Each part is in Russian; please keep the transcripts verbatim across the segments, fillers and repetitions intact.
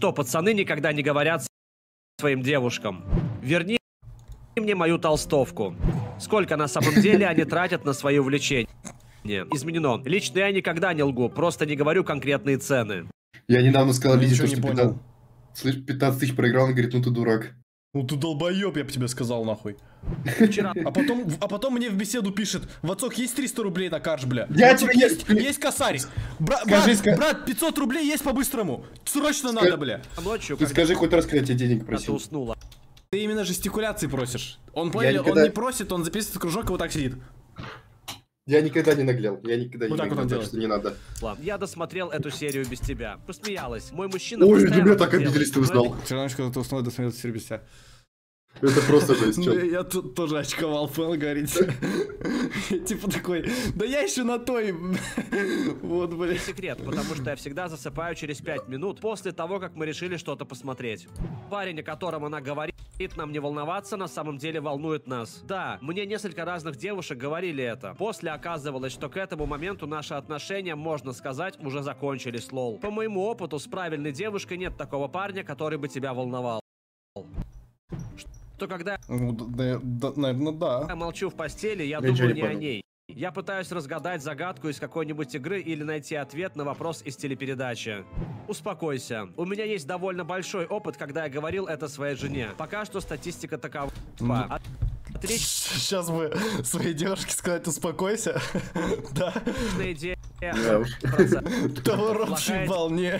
что пацаны никогда не говорят своим девушкам: верни мне мою толстовку. Сколько на самом деле они тратят на свои увлечения? Изменено. Лично я никогда не лгу, просто не говорю конкретные цены. Я недавно сказал Лизе, что пятнадцать тысяч проиграл, он говорит: ну ты дурак. Ну ты долбоеб, я бы тебе сказал, нахуй. Вчера. А потом, а потом мне в беседу пишет: Вацок, есть триста рублей на карш, бля. Я тебе есть, есть косарь. Бра, скажи, брат, ска... брат, пятьсот рублей есть по-быстрому. Срочно Ск... надо, бля. Ночью, ты скажи хоть раз, когда тебе денег просил. А ты уснула. Ты именно жестикуляции просишь. Он понял, никогда... он не просит, он записывает в кружок и вот так сидит. Я никогда не наглел, я никогда вот не наглел, так, вот что не надо. Ладно, я досмотрел эту серию без тебя. Посмеялась. Мой мужчина... Ой, ты меня так обиделись, ты узнал. Вчера ночью, когда ты уснул, я досмотрел серию без тебя. Это просто жесть, чел. Я тут тоже очковал, понял, говорит. Типа такой, да я еще на той. Вот, блин. Секрет, потому что я всегда засыпаю через пять минут после того, как мы решили что-то посмотреть. Парень, о котором она говорит, нам не волноваться, на самом деле волнует нас. Да, мне несколько разных девушек говорили это. После оказывалось, что к этому моменту наши отношения, можно сказать, уже закончились, лол. По моему опыту, с правильной девушкой нет такого парня, который бы тебя волновал. Что когда ну, да, да, наверное, да. я молчу в постели, я, я думаю не, не о ней. Я пытаюсь разгадать загадку из какой-нибудь игры или найти ответ на вопрос из телепередачи. Успокойся. У меня есть довольно большой опыт, когда я говорил это своей жене. Пока что статистика такова. От... Отлич... Сейчас вы своей девушке сказать «успокойся». Да. Отличная идея. Товарищи волне.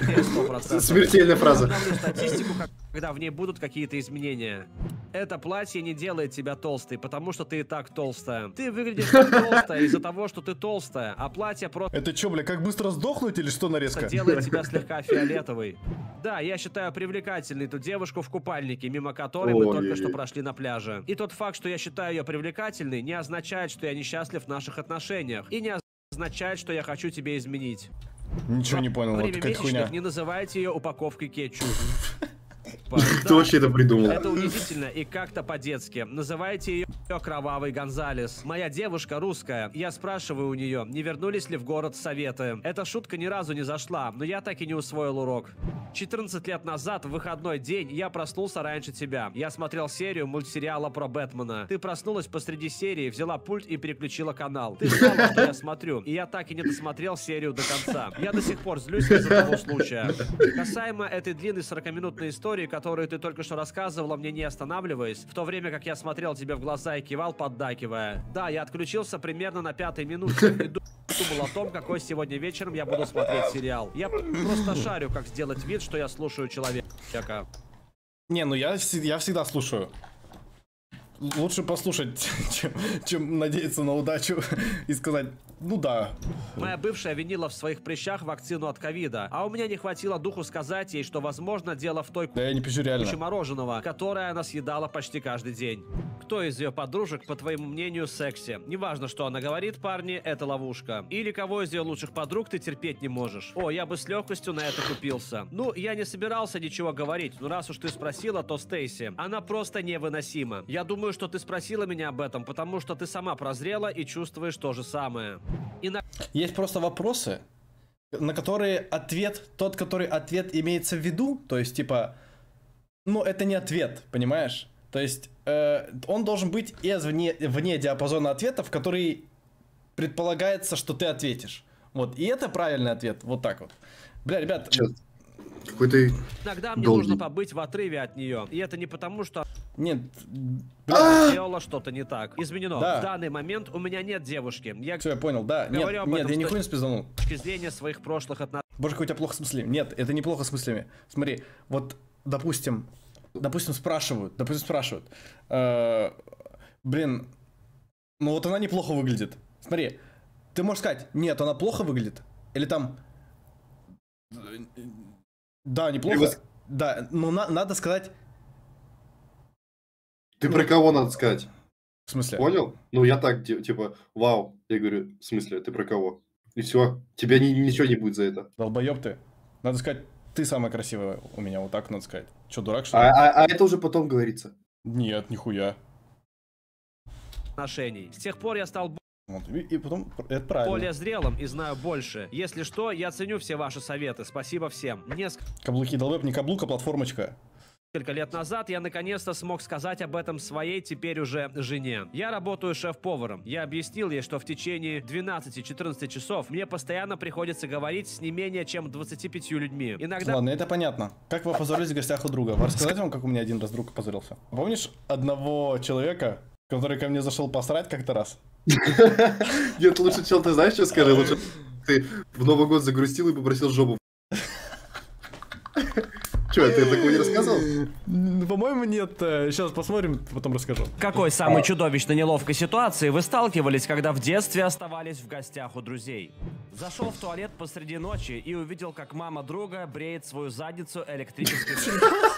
Смертельная фраза. Статистику, когда в ней будут какие-то изменения. Это платье не делает тебя толстой, потому что ты и так толстая. Ты выглядишь толстая из-за того, что ты толстая, а платье просто... Это чё, бля, как быстро сдохнуть или что нарезка? Делает тебя слегка фиолетовой. Да, я считаю привлекательной эту девушку в купальнике, мимо которой мы только что прошли на пляже. И тот факт, что я считаю ее привлекательной, не означает, что я несчастлив в наших отношениях. И не означает, что я хочу тебе изменить. Ничего не понял, вот какая хуйня. Не называйте ее упаковкой кетчупа. Кто вообще это придумал? Это унизительно и как-то по-детски. Называйте ее кровавый Гонзалес. Моя девушка русская. Я спрашиваю у нее, не вернулись ли в город советы. Эта шутка ни разу не зашла, но я так и не усвоил урок. четырнадцать лет назад, в выходной день, я проснулся раньше тебя. Я смотрел серию мультсериала про Бэтмена. Ты проснулась посреди серии, взяла пульт и переключила канал. Ты знала, что я смотрю, и я так и не досмотрел серию до конца. Я до сих пор злюсь из-за того случая. Касаемо этой длинной сорокаминутной истории, которую ты только что рассказывала мне, не останавливаясь, в то время как я смотрел тебе в глаза и кивал, поддакивая. Да, я отключился примерно на пятой минуте и думал о том, какой сегодня вечером я буду смотреть сериал. Я просто шарю, как сделать вид, что я слушаю человека. Не, ну я, я всегда слушаю. Лучше послушать, чем, чем надеяться на удачу и сказать, ну да. Моя бывшая винила в своих прыщах вакцину от ковида, а у меня не хватило духу сказать ей, что, возможно, дело в той да я не пишу реально. Куче мороженого, которое она съедала почти каждый день. Кто из ее подружек, по твоему мнению, секси? Неважно, что она говорит, парни, это ловушка. Или кого из ее лучших подруг ты терпеть не можешь? О, я бы с легкостью на это купился. Ну, я не собирался ничего говорить, но раз уж ты спросила, то Стейси. Она просто невыносима. Я думаю, что ты спросила меня об этом, потому что ты сама прозрела и чувствуешь то же самое. И на... Есть просто вопросы, на которые ответ, тот, который ответ имеется в виду, то есть типа, ну это не ответ, понимаешь? То есть э, он должен быть из вне, вне диапазона ответов, который предполагается, что ты ответишь. Вот, и это правильный ответ, вот так вот. Бля, ребят... Черт. Какой-то... Иногда мне должен. нужно побыть в отрыве от нее. И это не потому, что... Нет. Сделала что-то не так. Изменено. Да. В данный момент у меня нет девушки. Я... Все, я понял, да. Нет, говорю об нет, этом я нихуя не спизданул. С точки зрения своих прошлых отношений. Боже, какой у тебя плохо с мыслями. Нет, это неплохо с мыслями. Смотри, вот, допустим... Допустим, спрашивают. Допустим, спрашивают. Э-э- блин. Ну вот она неплохо выглядит. Смотри. Ты можешь сказать, нет, она плохо выглядит. Или там... Да, неплохо. Его... Да, но на надо сказать... Ты ну... про кого надо сказать? В смысле? Понял? Ну, я так, типа, вау. Я говорю, в смысле, ты про кого? И все. Тебя ни ничего не будет за это. Долбоеб ты. Надо сказать, ты самая красивая у меня. Вот так надо сказать. Че, дурак, что ли? А, а, а это уже потом говорится. Нет, нихуя. Отношений. С тех пор я стал... Вот, и, и потом, это правильно. Более зрелым и знаю больше. Если что, я ценю все ваши советы. Спасибо всем. Неск... Каблуки, долбеб, не каблук, а платформочка. Несколько лет назад я наконец-то смог сказать об этом своей теперь уже жене. Я работаю шеф-поваром. Я объяснил ей, что в течение двенадцати-четырнадцати часов мне постоянно приходится говорить с не менее чем двадцатью пятью людьми. Иногда... Ладно, это понятно. Как вы позорились в гостях у друга? Рассказать вам, как у меня один раз друг позорился? Помнишь одного человека, который ко мне зашел посрать как-то раз? Нет, лучше, чел, ты знаешь, что скажи? Лучше ты в Новый год загрустил и попросил жопу. Че, ты такого не рассказывал? По-моему, нет. Сейчас посмотрим, потом расскажу. Какой самой чудовищной неловкой ситуации вы сталкивались, когда в детстве оставались в гостях у друзей? Зашел в туалет посреди ночи и увидел, как мама друга бреет свою задницу электрической шпилькой.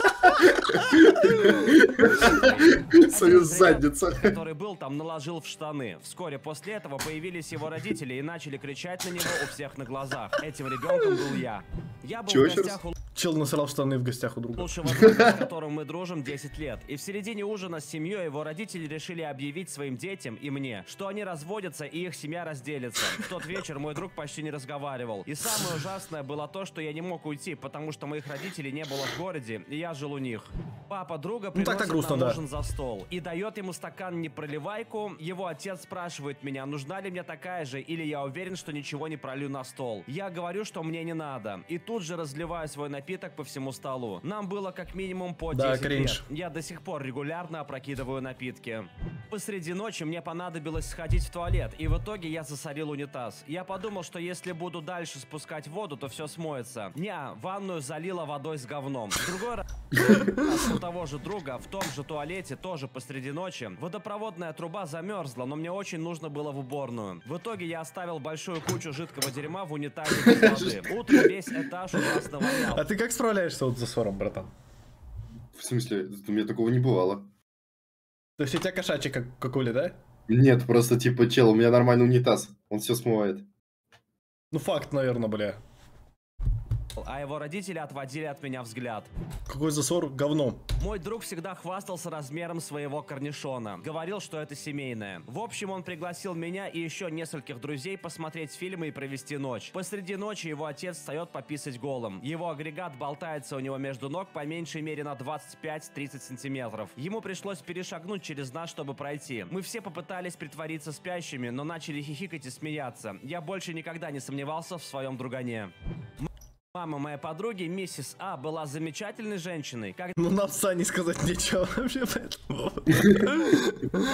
Свою задницу. Который был там, наложил в штаны. Вскоре после этого появились его родители и начали кричать на него у всех на глазах. Этим ребенком был я. Я был в гостях у... Чел насрал штаны в гостях у друга. Лучшего друга, с которым мы дружим десять лет. И в середине ужина с семьей его родители решили объявить своим детям и мне, что они разводятся и их семья разделится. В тот вечер мой друг почти не разговаривал. И самое ужасное было то, что я не мог уйти, потому что моих родителей не было в городе, и я жил у них. Папа друга приносит ну, грустно, нам ужин да. за стол и дает ему стакан непроливайку. Его отец спрашивает меня, нужна ли мне такая же, или я уверен, что ничего не пролью на стол. Я говорю, что мне не надо. И тут же разливаю свой напиток напиток по всему столу. Нам было как минимум по да, десять кринж. лет. Я до сих пор регулярно опрокидываю напитки. Посреди ночи мне понадобилось сходить в туалет, и в итоге я засорил унитаз. Я подумал, что если буду дальше спускать воду, то все смоется. Ня, ванную залила водой с говном. Другой раз у того же друга в том же туалете, тоже посреди ночи, водопроводная труба замерзла, но мне очень нужно было в уборную. В итоге я оставил большую кучу жидкого дерьма в унитазе без воды. Утром весь этаж ужасно вонял. Ты как справляешься вот с засором, братан? В смысле? У меня такого не бывало. То есть у тебя кошачий как какули, да? Нет, просто типа, чел, у меня нормальный унитаз. Он все смывает. Ну факт, наверное, бля. А его родители отводили от меня взгляд. Какой засор говном. Мой друг всегда хвастался размером своего корнишона. Говорил, что это семейное. В общем, он пригласил меня и еще нескольких друзей посмотреть фильмы и провести ночь. Посреди ночи его отец встает пописать голым. Его агрегат болтается у него между ног по меньшей мере на двадцать пять-тридцать сантиметров. Ему пришлось перешагнуть через нас, чтобы пройти. Мы все попытались притвориться спящими, но начали хихикать и смеяться. Я больше никогда не сомневался в своем другане. Мама моей подруги, миссис А, была замечательной женщиной. Когда... Ну, нам с Аней сказать нечего вообще по этому поводу.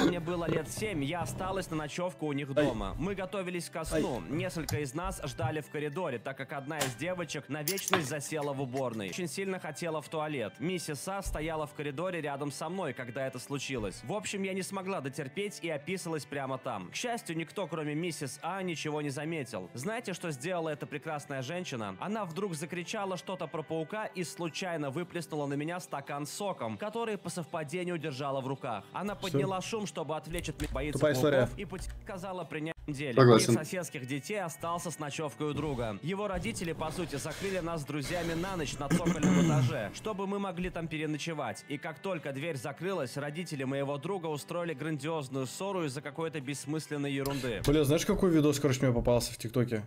Мне было лет семь, я осталась на ночевку у них дома. Мы готовились ко сну. Несколько из нас ждали в коридоре, так как одна из девочек на вечность засела в уборной. Очень сильно хотела в туалет. Миссис А стояла в коридоре рядом со мной, когда это случилось. В общем, я не смогла дотерпеть и описалась прямо там. К счастью, никто, кроме миссис А, ничего не заметил. Знаете, что сделала эта прекрасная женщина? Она вдруг закричала что-то про паука и случайно выплеснула на меня стакан с соком, который по совпадению держала в руках. Она подняла шум, чтобы отвлечь от меня, боится пауков, и сказала принять деле. Из соседских детей остался с ночевкой у друга. Его родители, по сути, закрыли нас с друзьями на ночь на цокольном этаже, чтобы мы могли там переночевать. И как только дверь закрылась, родители моего друга устроили грандиозную ссору из-за какой-то бессмысленной ерунды. Бля, знаешь, какой видос, короче, мне попался в ТикТоке?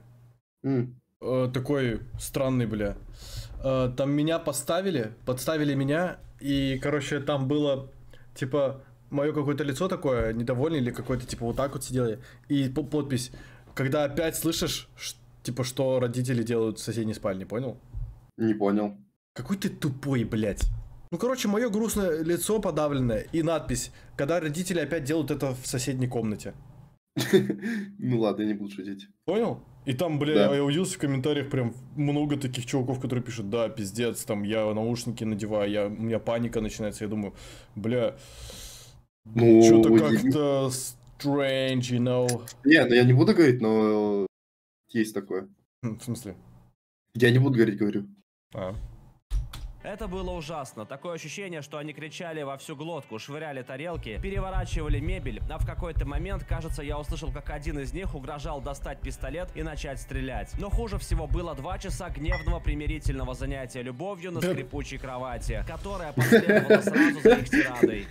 Mm. Такой странный, бля. Там меня поставили, подставили меня, и, короче, там было, типа, мое какое-то лицо такое, недовольное, или какое-то, типа, вот так вот сидели, и подпись, когда опять слышишь, типа, что родители делают в соседней спальне, понял? Не понял. Какой ты тупой, блядь. Ну, короче, мое грустное лицо подавленное и надпись, когда родители опять делают это в соседней комнате. Ну ладно, я не буду шутить. Понял? И там, бля, да. Я увидел в комментариях прям много таких чуваков, которые пишут, да, пиздец, там, я наушники надеваю, я, у меня паника начинается, я думаю, бля, ну, что-то как-то strange, you know. Не, ну я не буду говорить, но есть такое. В смысле? Я не буду говорить, говорю. А. Это было ужасно. Такое ощущение, что они кричали во всю глотку, швыряли тарелки, переворачивали мебель, а в какой-то момент, кажется, я услышал, как один из них угрожал достать пистолет и начать стрелять. Но хуже всего было два часа гневного примирительного занятия любовью на скрипучей кровати, которая последовала сразу за их тирадой.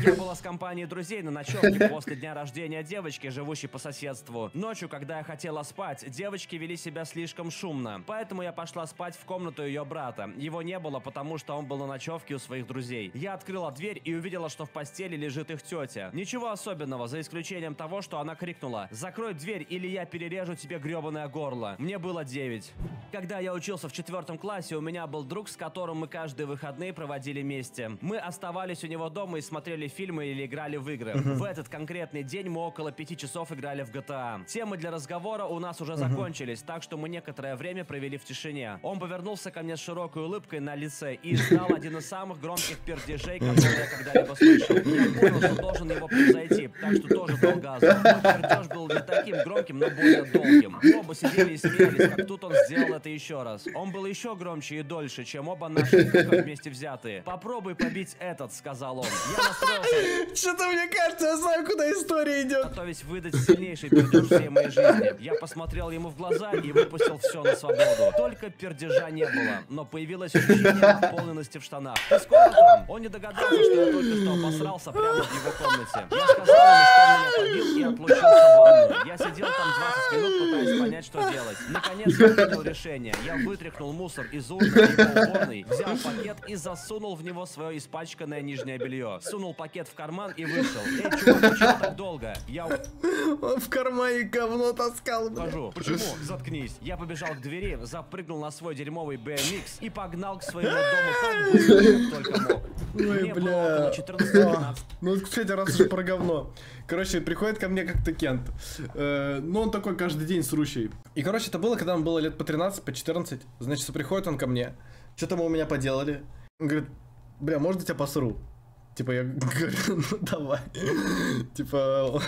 Я была с компанией друзей на ночевке после дня рождения девочки, живущей по соседству. Ночью, когда я хотела спать, девочки вели себя слишком шумно. Поэтому я пошла спать в комнату ее брата. Его не было, потому что он был на ночевке у своих друзей. Я открыла дверь и увидела, что в постели лежит их тетя. Ничего особенного, за исключением того, что она крикнула: «Закрой дверь, или я перережу тебе гребаное горло». Мне было девять. Когда я учился в четвертом классе, у меня был друг, с которым мы каждые выходные проводили вместе. Мы оставались у него дома и смотрели фильмы или играли в игры. Uh-huh. В этот конкретный день мы около пяти часов играли в джи ти эй. Темы для разговора у нас уже uh-huh. закончились, так что мы некоторое время провели в тишине. Он повернулся ко мне с широкой улыбкой на лице и издал один из самых громких пердежей, которые я когда-либо слышал. Я понял, что должен его превзойти, так что тоже дал газу. Мой пердеж был не таким громким, но более долгим. Оба сидели и смеялись, как тут он сделал это еще раз. Он был еще громче и дольше, чем оба наши вместе взятые. Попробуй побить этот, сказал он. Я настроился. Что-то мне кажется, я знаю, куда история идет. Готовясь выдать сильнейший пердеж всей моей жизни. Я посмотрел ему в глаза и выпустил все на свободу. Только пердежа не было, но появилось ощущение полности в штанах. Ты скоро там? Он не догадался, что я только что обосрался прямо в его комнате. Я сказал ему, что он меня побил, и отлучился в ванну. Я сидел там двадцать минут, пытаясь понять, что делать. Наконец я принял решение. Я вытряхнул мусор из урны и уборной, взял пакет и засунул в него свое испачканное нижнее белье. Сунул пакет в карман и вышел. Эй, чувак, почему так долго? Я... Он в кармане говно таскал, бля. Скажу, почему? Заткнись. Я побежал к двери, запрыгнул на свой дерьмовый би эм икс и погнал к своему дому так быстро, как только мог. Ой, бля. Ну, кстати, раз уже про говно. Короче, приходит ко мне как-то Кент. Э, ну, он такой каждый день срущий. И, короче, это было, когда ему было лет по тринадцать, по четырнадцать. Значит, приходит он ко мне. Что-то мы у меня поделали. Он говорит: бля, можно я тебя посру? Типа, я говорю: ну давай. Типа,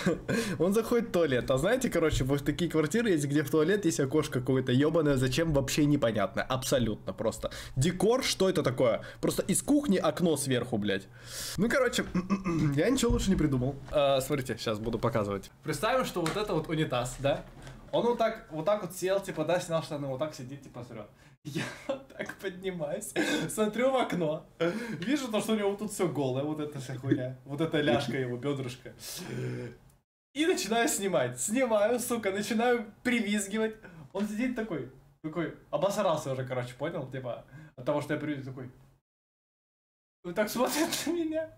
он заходит в туалет. А знаете, короче, вот такие квартиры есть, где в туалет есть окошко какое-то ебаное. Зачем, вообще непонятно. Абсолютно просто. Декор, что это такое? Просто из кухни окно сверху, блядь. Ну, короче, я ничего лучше не придумал. А, смотрите, сейчас буду показывать. Представим, что вот это вот унитаз, да? Он вот так вот, так вот сел, типа, да, снял штаны, вот так сидит, типа, срет. Я вот так поднимаюсь, смотрю в окно, вижу то, что у него вот тут все голое, вот эта вся хуйня, вот эта ляжка его, бедрышко. И начинаю снимать. Снимаю, сука, начинаю привизгивать. Он сидит такой, такой, обосрался уже, короче, понял, типа, от того, что я привез, такой. Вот так смотрит на меня.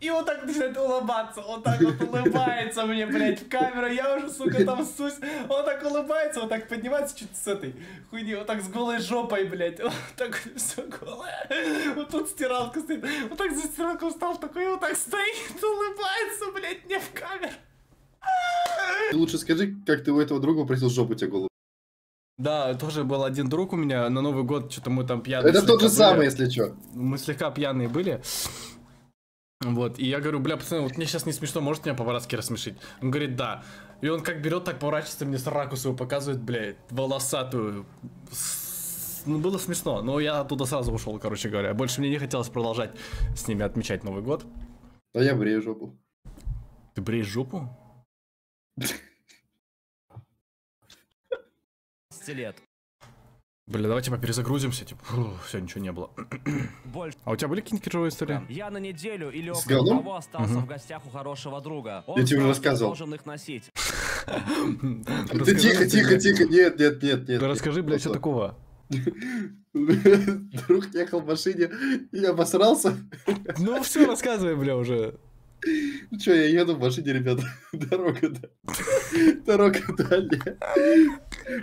И вот так начинает улыбаться. Вот так вот улыбается мне, блядь, в камеру. Я уже, сука, там сусь. Он так улыбается, вот так поднимается чуть с этой хуйни. Вот так с голой жопой, блядь. Вот так все голое. Вот тут стиралка стоит. Вот так за стиралку встал такой. Вот так стоит, улыбается, блядь, мне в камеру. Ты лучше скажи, как ты у этого друга просил жопу тебе голову. Да, тоже был один друг у меня на Новый год, что-то мы там пьяные. Это тот же самый, если что. Мы слегка пьяные были. Вот, и я говорю: бля, пацаны, вот мне сейчас не смешно, может меня по-воратски рассмешить? Он говорит: да. И он как берет, так поворачивается, мне сраку свою показывает, блядь, волосатую. Ну, было смешно, но я оттуда сразу ушел, короче говоря. Больше мне не хотелось продолжать с ними отмечать Новый год. Да я брею жопу. Ты бреешь жопу? Лет. Бля, давайте мы перезагрузимся, типа, фух, все, ничего не было. Больше. А у тебя были какие-нибудь кринжовые истории? Я на неделю или около того остался угу. в гостях у хорошего друга. Он я тебе рассказывал. Должен их носить. Ты тихо, тихо, тихо, нет, нет, нет, нет. Расскажи, блядь, что такого? Друг ехал в машине, и я обосрался. Ну все, рассказывай, бля, уже. Ну что, я еду в машине, ребята, дорога, да. Дорога далее.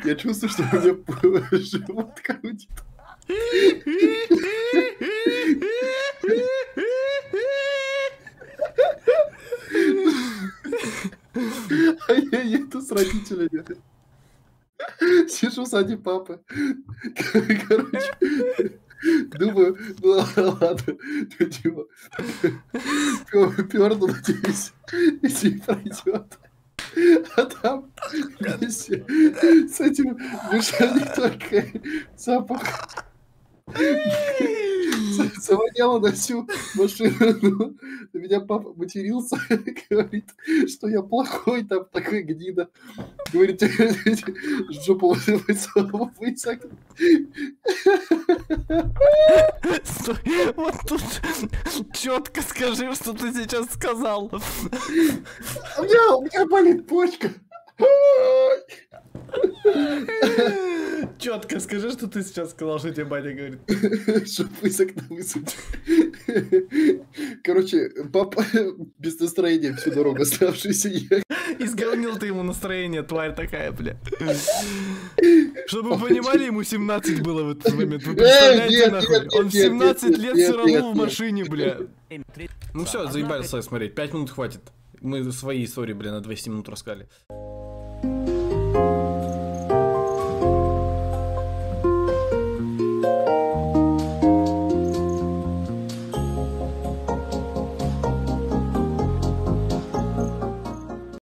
Я чувствую, что у меня живот крутит. А я еду с родителями. Сижу сзади папы. Короче... Думаю, ну ладно, ну типа, пёрну, надеюсь, и пройдет. А там вместе с этим вышел не только запах. Завоняло на всю машину. На меня папа матерился, говорит, что я плохой, там такой гнида. Говорит, жопу высок. Стой, вот тут четко скажи, что ты сейчас сказал. У меня, у меня болит почка. Четко скажи, что ты сейчас сказал, что тебе батя говорит. Чтоб вы с окна высунули. Короче, папа без настроения всю дорогу оставшуюся ехать. Изгонил ты ему настроение, тварь такая, бля. Чтобы вы понимали, ему семнадцать было в этот момент. Вы представляете, нахуй? Он в семнадцать лет все равно в машине, бля. Ну все, заебали смотреть, пять минут хватит. Мы свои истории, бля, на двадцать минут рассказали.